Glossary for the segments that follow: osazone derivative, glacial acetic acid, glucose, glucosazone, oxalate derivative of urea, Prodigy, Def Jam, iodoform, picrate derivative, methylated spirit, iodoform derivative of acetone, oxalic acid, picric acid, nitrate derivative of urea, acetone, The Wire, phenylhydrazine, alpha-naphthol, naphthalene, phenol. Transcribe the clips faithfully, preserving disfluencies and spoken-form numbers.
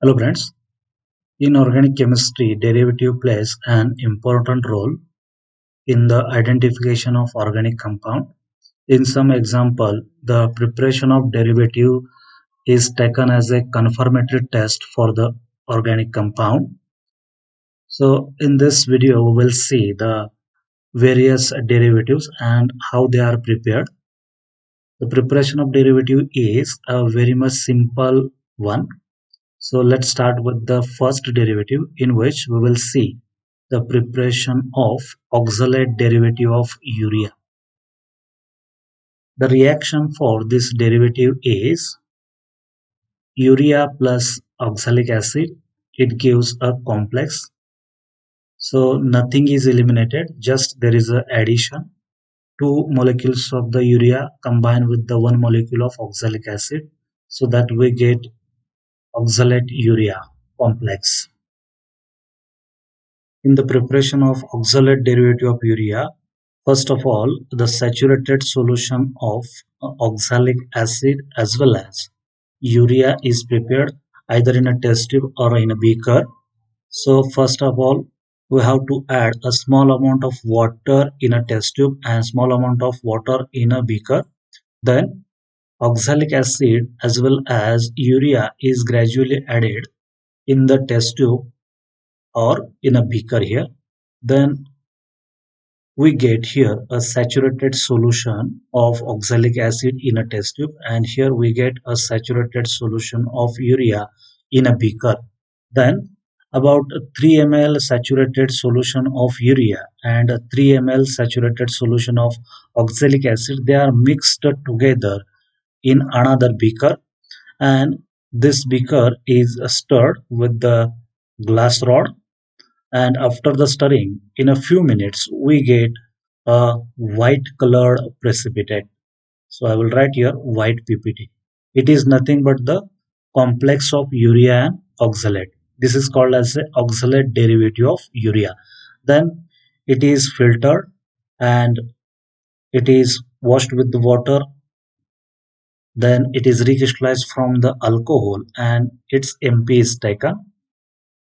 Hello friends, in organic chemistry, derivative plays an important role in the identification of organic compound. In some example, the preparation of derivative is taken as a confirmatory test for the organic compound. So in this video, we will see the various derivatives and how they are prepared. The preparation of derivative is a very much simple one. So let's start with the first derivative, in which we will see the preparation of oxalate derivative of urea. The reaction for this derivative is urea plus oxalic acid. It gives a complex. So nothing is eliminated, just there is an addition. Two molecules of the urea combined with the one molecule of oxalic acid, so that we get oxalate urea complex. In the preparation of oxalate derivative of urea, first of all, the saturated solution of oxalic acid as well as urea is prepared either in a test tube or in a beaker. So first of all, we have to add a small amount of water in a test tube and small amount of water in a beaker. Then oxalic acid as well as urea is gradually added in the test tube or in a beaker here. Then we get here a saturated solution of oxalic acid in a test tube, and here we get a saturated solution of urea in a beaker. Then about three milliliters saturated solution of urea and three milliliters saturated solution of oxalic acid, they are mixed together in another beaker, and this beaker is stirred with the glass rod, and after the stirring in a few minutes we get a white colored precipitate. So I will write here white P P T. It is nothing but the complex of urea and oxalate. This is called as the oxalate derivative of urea. Then it is filtered and it is washed with the water. Then it is recrystallized from the alcohol and its M P is taken.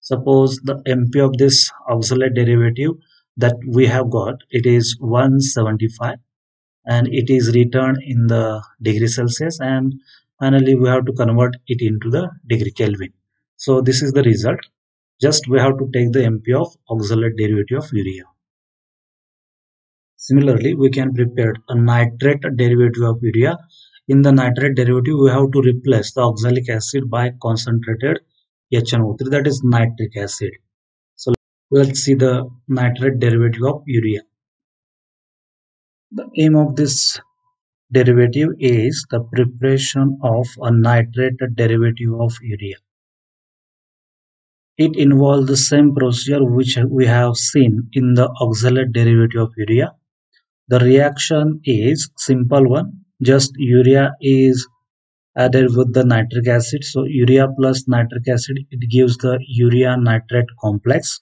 Suppose the M P of this oxalate derivative that we have got, it is one seventy-five, and it is returned in the degree Celsius, and finally we have to convert it into the degree Kelvin. So this is the result. Just we have to take the M P of oxalate derivative of urea. Similarly, we can prepare a nitrate derivative of urea. In the nitrate derivative, we have to replace the oxalic acid by concentrated H N O three, that is nitric acid. So let's see the nitrate derivative of urea. The aim of this derivative is the preparation of a nitrate derivative of urea. It involves the same procedure which we have seen in the oxalate derivative of urea. The reaction is simple one. Just urea is added with the nitric acid. So urea plus nitric acid, it gives the urea nitrate complex.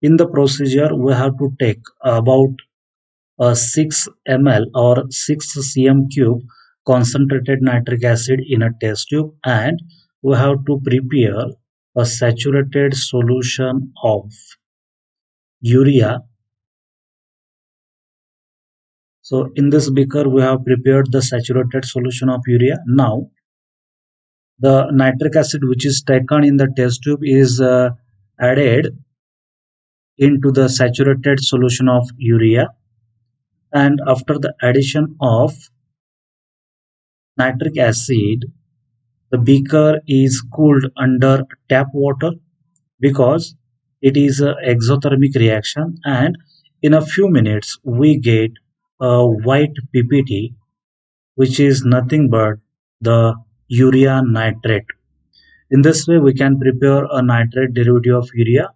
In the procedure, we have to take about a six milliliters or six centimeters cubed concentrated nitric acid in a test tube, and we have to prepare a saturated solution of urea. So in this beaker, we have prepared the saturated solution of urea. Now, the nitric acid which is taken in the test tube is uh, added into the saturated solution of urea. And after the addition of nitric acid, the beaker is cooled under tap water because it is an exothermic reaction. And in a few minutes, we get a white P P T, which is nothing but the urea nitrate. In this way, we can prepare a nitrate derivative of urea.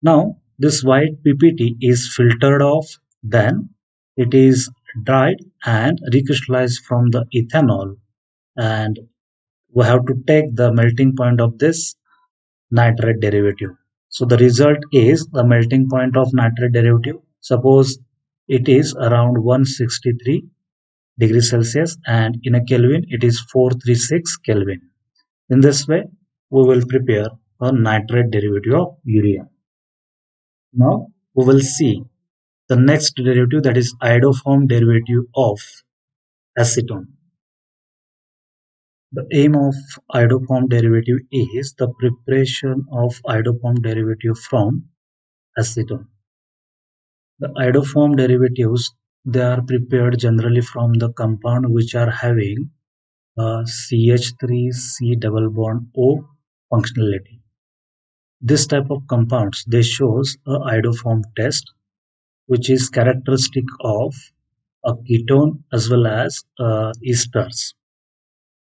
Now, this white P P T is filtered off, then it is dried and recrystallized from the ethanol, and we have to take the melting point of this nitrate derivative. So the result is the melting point of nitrate derivative. Suppose it is around one sixty-three degrees Celsius, and in a Kelvin it is four thirty-six Kelvin. In this way, we will prepare a nitrate derivative of urea. Now we will see the next derivative, that is iodoform derivative of acetone. The aim of iodoform derivative is the preparation of iodoform derivative from acetone. The iodoform derivatives, they are prepared generally from the compound which are having uh, C H three C double bond O functionality. This type of compounds, they shows a iodoform test, which is characteristic of a ketone as well as uh, esters.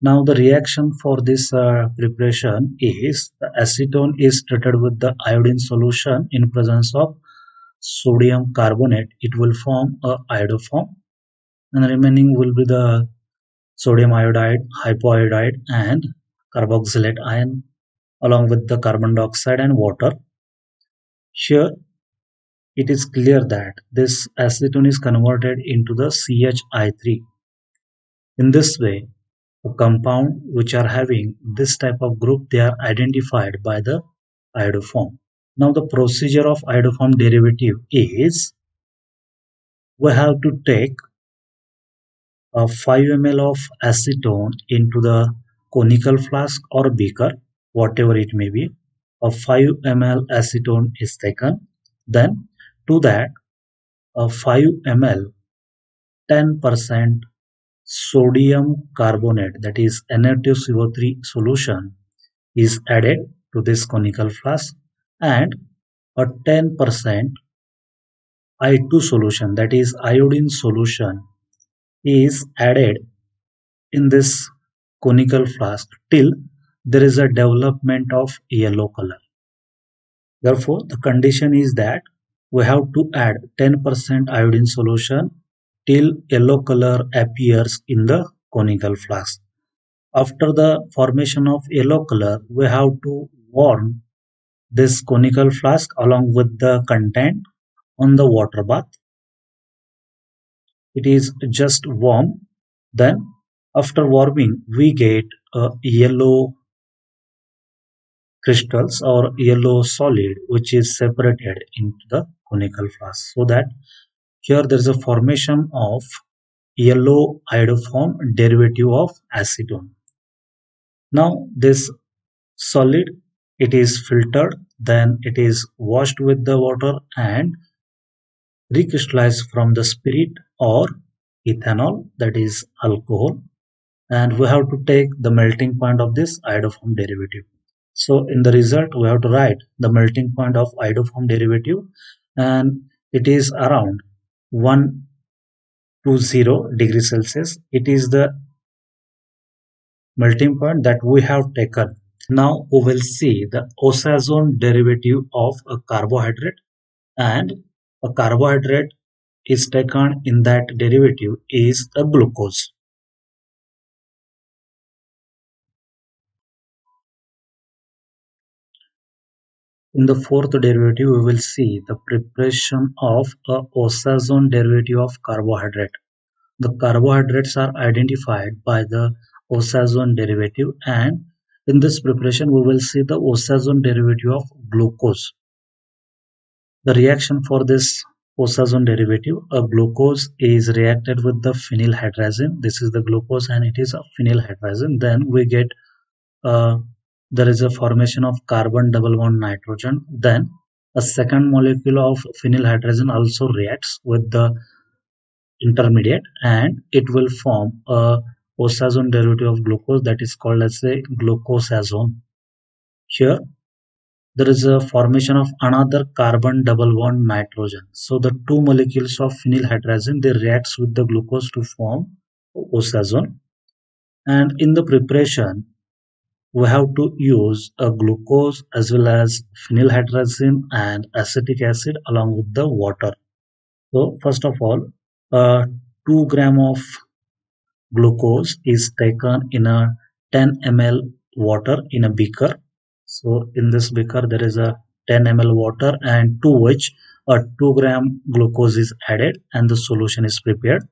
Now the reaction for this uh, preparation is the acetone is treated with the iodine solution in presence of sodium carbonate. It will form a iodoform, and the remaining will be the sodium iodide, hypoiodide and carboxylate ion along with the carbon dioxide and water. Here it is clear that this acetone is converted into the C H I three. In this way, a compound which are having this type of group, they are identified by the iodoform. Now the procedure of iodoform derivative is, we have to take a five milliliters of acetone into the conical flask or beaker, whatever it may be. A five milliliters acetone is taken. Then to that, a five milliliters ten percent sodium carbonate, that is N A two C O three solution, is added to this conical flask, and a ten percent I two solution, that is iodine solution, is added in this conical flask till there is a development of yellow color. Therefore, the condition is that we have to add ten percent iodine solution till yellow color appears in the conical flask. After the formation of yellow color, we have to warm this conical flask along with the content on the water bath. It is just warm. Then after warming, we get a yellow crystals or yellow solid which is separated into the conical flask. So that here there is a formation of yellow iodoform derivative of acetone. Now this solid, it is filtered, then it is washed with the water and recrystallized from the spirit or ethanol, that is alcohol, and we have to take the melting point of this iodoform derivative. So in the result, we have to write the melting point of iodoform derivative, and it is around one hundred twenty degrees Celsius. It is the melting point that we have taken. Now we will see the osazone derivative of a carbohydrate, and a carbohydrate is taken in that derivative is a glucose. In the fourth derivative, we will see the preparation of a osazone derivative of carbohydrate. The carbohydrates are identified by the osazone derivative, and in this preparation, we will see the osazone derivative of glucose. The reaction for this osazone derivative, a glucose is reacted with the phenylhydrazine. This is the glucose and it is a phenylhydrazine. Then we get, uh, there is a formation of carbon double bond nitrogen. Then a second molecule of phenylhydrazine also reacts with the intermediate, and it will form a osazone derivative of glucose that is called as a glucosazone. Here there is a formation of another carbon double bond nitrogen. So the two molecules of phenylhydrazine, they reacts with the glucose to form osazone. And in the preparation, we have to use a glucose as well as phenylhydrazine and acetic acid along with the water. So first of all, uh, two grams of glucose is taken in a ten milliliters water in a beaker. So in this beaker there is a ten milliliters water, and to which a two gram glucose is added and the solution is prepared.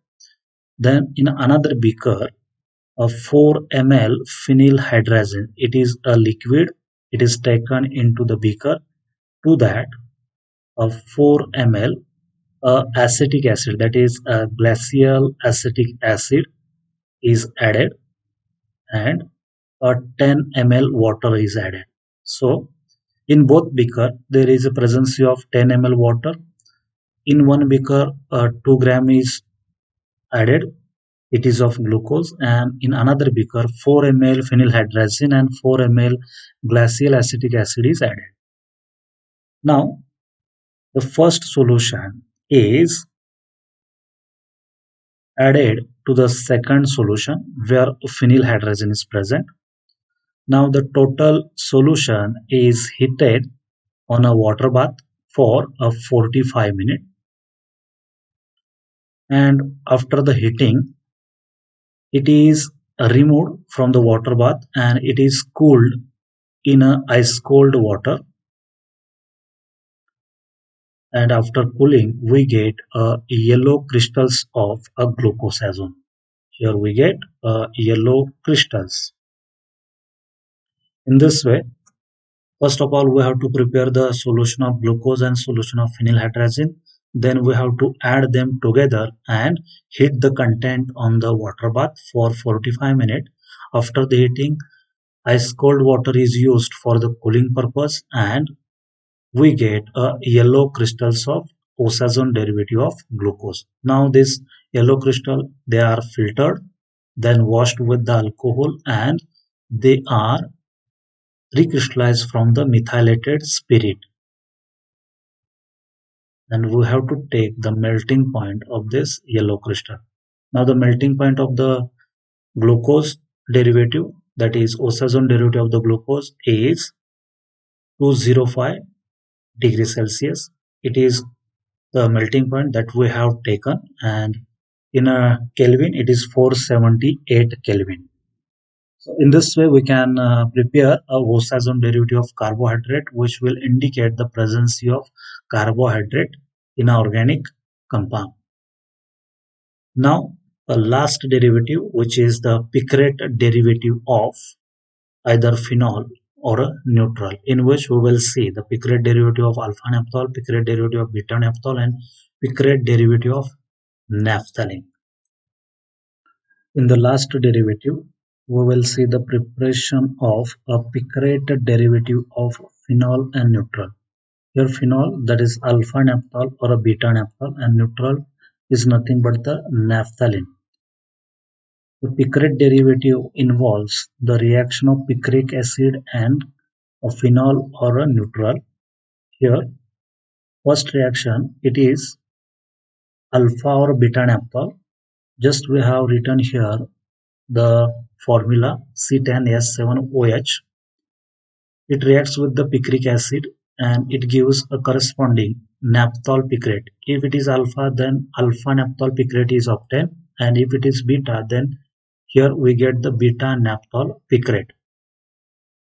Then in another beaker, a four milliliters phenylhydrazine, it is a liquid It is taken into the beaker. To that of four milliliters uh, acetic acid, that is uh, glacial acetic acid, is added, and a uh, ten milliliters water is added. So in both beaker there is a presence of ten milliliters water. In one beaker uh, two grams is added, it is of glucose, and in another beaker four milliliters phenylhydrazine and four milliliters glacial acetic acid is added. Now the first solution is added to the second solution where phenylhydrazine is present. Now the total solution is heated on a water bath for a forty-five minutes, and after the heating it is removed from the water bath and it is cooled in a ice cold water, and after cooling we get uh, yellow crystals of a glucosazone. Here we get uh, yellow crystals. In this way, first of all we have to prepare the solution of glucose and solution of phenylhydrazine. Then we have to add them together and heat the content on the water bath for forty-five minutes. After the heating, ice cold water is used for the cooling purpose, and we get a yellow crystals of osazone derivative of glucose. Now this yellow crystal, they are filtered, then washed with the alcohol, and they are recrystallized from the methylated spirit. Then we have to take the melting point of this yellow crystal. Now the melting point of the glucose derivative, that is osazone derivative of the glucose, is two hundred five degrees Celsius. It is the melting point that we have taken, and in a Kelvin it is four hundred seventy-eight Kelvin. So in this way we can uh, prepare a osazone derivative of carbohydrate, which will indicate the presence of carbohydrate in an organic compound. Now the last derivative, which is the picrate derivative of either phenol or a neutral, in which we will see the picrate derivative of alpha-naphthol, picrate derivative of beta-naphthol, and picrate derivative of naphthalene. In the last derivative, we will see the preparation of a picrate derivative of phenol and neutral. Here phenol, that is alpha-naphthol or a beta-naphthol, and neutral is nothing but the naphthalene. The picrate derivative involves the reaction of picric acid and a phenol or a neutral. Here, first reaction, it is alpha or beta-naphthol. Just we have written here the formula C ten H seven O H. It reacts with the picric acid and it gives a corresponding naphthol picrate. If it is alpha, then alpha-naphthol picrate is obtained, and if it is beta, then here we get the beta-naphthol picrate.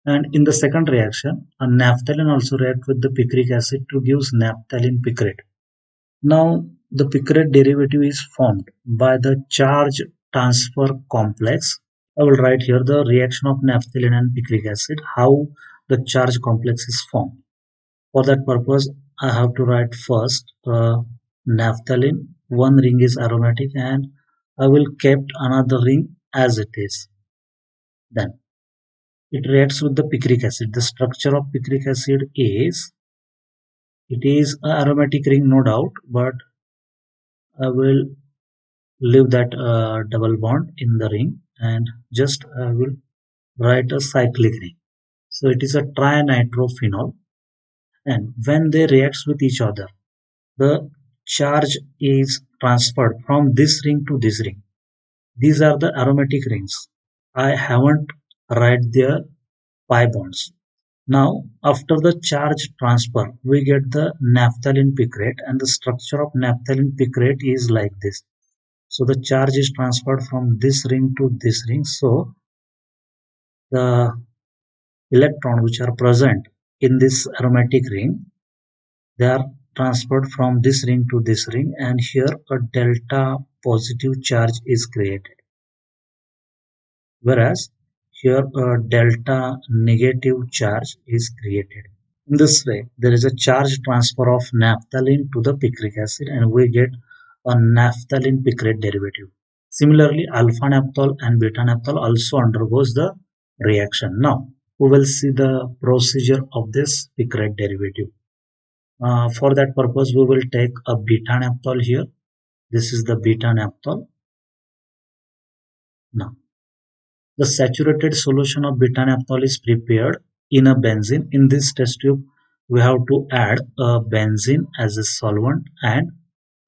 And in the second reaction, a naphthalene also reacts with the picric acid to give naphthalene picrate. Now, the picrate derivative is formed by the charge transfer complex. I will write here the reaction of naphthalene and picric acid, how the charge complex is formed. For that purpose, I have to write first uh, naphthalene. One ring is aromatic, and I will kept another ring as it is. Then it reacts with the picric acid. The structure of picric acid is, it is an aromatic ring, no doubt, but I will leave that uh, double bond in the ring, and just I will write a cyclic ring. So it is a trinitrophenol, and when they react with each other, the charge is transferred from this ring to this ring. These are the aromatic rings. I haven't write their pi bonds. Now, after the charge transfer, we get the naphthalene picrate, and the structure of naphthalene picrate is like this. So the charge is transferred from this ring to this ring. So the electrons which are present in this aromatic ring, they are transferred from this ring to this ring, and here a delta positive charge is created. Whereas here a delta negative charge is created. In this way, there is a charge transfer of naphthalene to the picric acid and we get a naphthalene picrate derivative. Similarly, alpha-naphthol and beta-naphthol also undergoes the reaction. Now, we will see the procedure of this picrate derivative. Uh, for that purpose, we will take a beta-naphthol here. This is the beta-naphthol. Now, the saturated solution of beta-naphthol is prepared in a benzene. In this test tube, we have to add a benzene as a solvent, and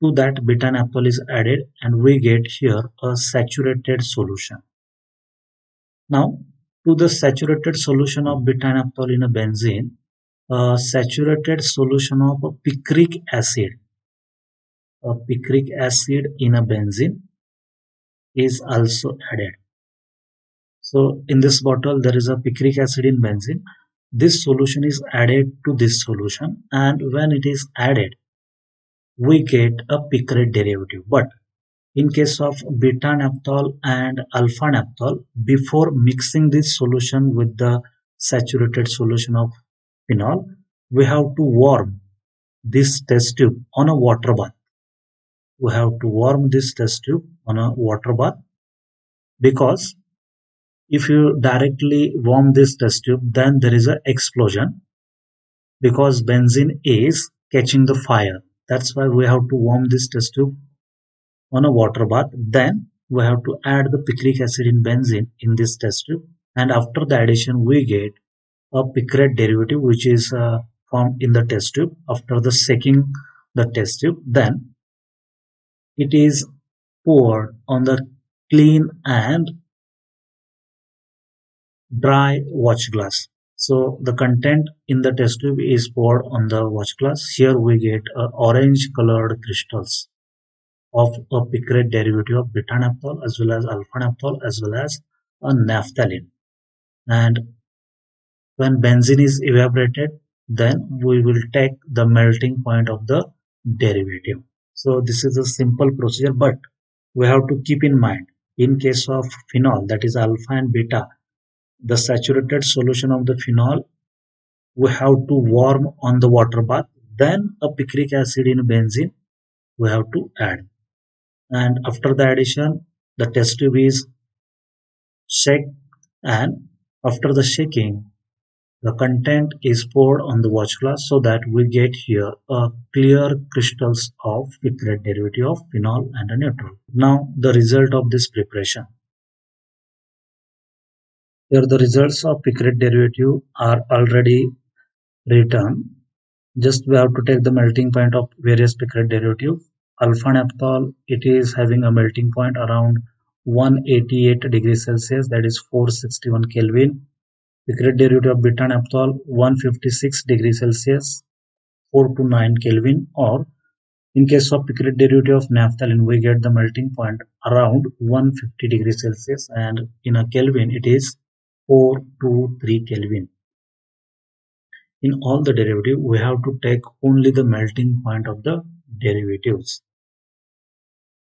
to that beta-naphthol is added and we get here a saturated solution. Now, to the saturated solution of beta-naphthol in a benzene, a saturated solution of a picric acid, a picric acid in a benzene is also added. So, in this bottle, there is a picric acid in benzene. This solution is added to this solution, and when it is added, we get a picrate derivative. But in case of beta-naphthol and alpha-naphthol, before mixing this solution with the saturated solution of phenol, we have to warm this test tube on a water bath. We have to warm this test tube on a water bath, because if you directly warm this test tube, then there is an explosion, because benzene is catching the fire. That's why we have to warm this test tube on a water bath. Then we have to add the picric acid in benzene in this test tube, and after the addition we get a picrate derivative which is uh, formed in the test tube after the shaking the test tube. Then it is poured on the clean and dry watch glass. So the content in the test tube is poured on the watch glass. Here we get uh, orange colored crystals of a picrate derivative of beta-naphthol as well as alpha-naphthol as well as a naphthalene. And when benzene is evaporated, then we will take the melting point of the derivative. So this is a simple procedure, but we have to keep in mind, in case of phenol, that is alpha and beta, the saturated solution of the phenol we have to warm on the water bath, then a picric acid in benzene we have to add. And after the addition, the test tube is shake, and after the shaking, the content is poured on the watch glass, so that we get here a clear crystals of picrate derivative of phenol and a neutral. Now, the result of this preparation. Here, the results of picrate derivative are already written. Just we have to take the melting point of various picrate derivatives. Alpha-naphthol, it is having a melting point around one hundred eighty-eight degrees Celsius, that is four hundred sixty-one Kelvin. Picrate derivative of beta-naphthol, one hundred fifty-six degrees Celsius, four hundred twenty-nine Kelvin. Or in case of picrate derivative of naphthalene, we get the melting point around one hundred fifty degrees Celsius, and in a Kelvin it is four hundred twenty-three Kelvin. In all the derivatives, we have to take only the melting point of the derivatives.